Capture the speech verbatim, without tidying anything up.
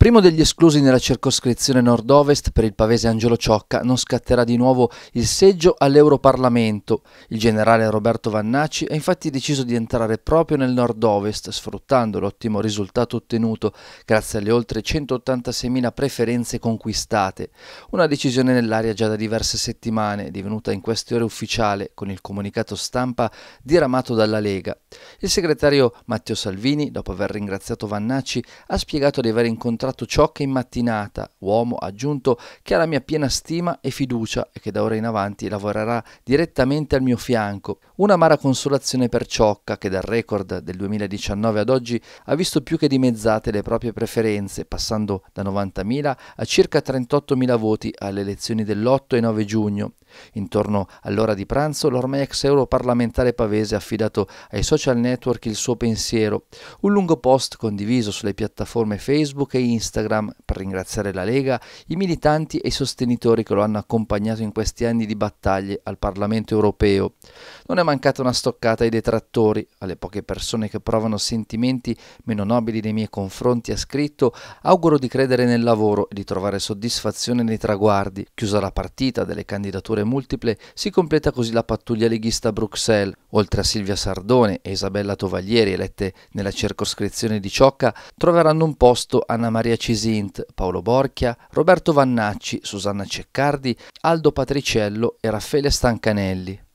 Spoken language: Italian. Primo degli esclusi nella circoscrizione nord-ovest per il pavese Angelo Ciocca, non scatterà di nuovo il seggio all'Europarlamento. Il generale Roberto Vannacci ha infatti deciso di entrare proprio nel nord-ovest, sfruttando l'ottimo risultato ottenuto grazie alle oltre centottantaseimila preferenze conquistate. Una decisione nell'aria già da diverse settimane, divenuta in queste ore ufficiale con il comunicato stampa diramato dalla Lega. Il segretario Matteo Salvini, dopo aver ringraziato Vannacci, ha spiegato di aver incontrato Ciocca in mattinata, uomo aggiunto che ha la mia piena stima e fiducia e che da ora in avanti lavorerà direttamente al mio fianco. Una amara consolazione per Ciocca che dal record del duemiladiciannove ad oggi ha visto più che dimezzate le proprie preferenze, passando da novantamila a circa trentottomila voti alle elezioni dell'otto e nove giugno. Intorno all'ora di pranzo l'ormai ex europarlamentare pavese ha affidato ai social network il suo pensiero, un lungo post condiviso sulle piattaforme Facebook e Instagram Instagram per ringraziare la Lega, i militanti e i sostenitori che lo hanno accompagnato in questi anni di battaglie al Parlamento Europeo. Non è mancata una stoccata ai detrattori, alle poche persone che provano sentimenti meno nobili nei miei confronti, ha scritto: auguro di credere nel lavoro e di trovare soddisfazione nei traguardi. Chiusa la partita delle candidature multiple, si completa così la pattuglia leghista a Bruxelles. Oltre a Silvia Sardone e Isabella Tovaglieri, elette nella circoscrizione di Ciocca, troveranno un posto Anna Maria Cisìnt, Paolo Borchia, Roberto Vannacci, Susanna Ceccardi, Aldo Patriciello e Raffaele Stancanelli.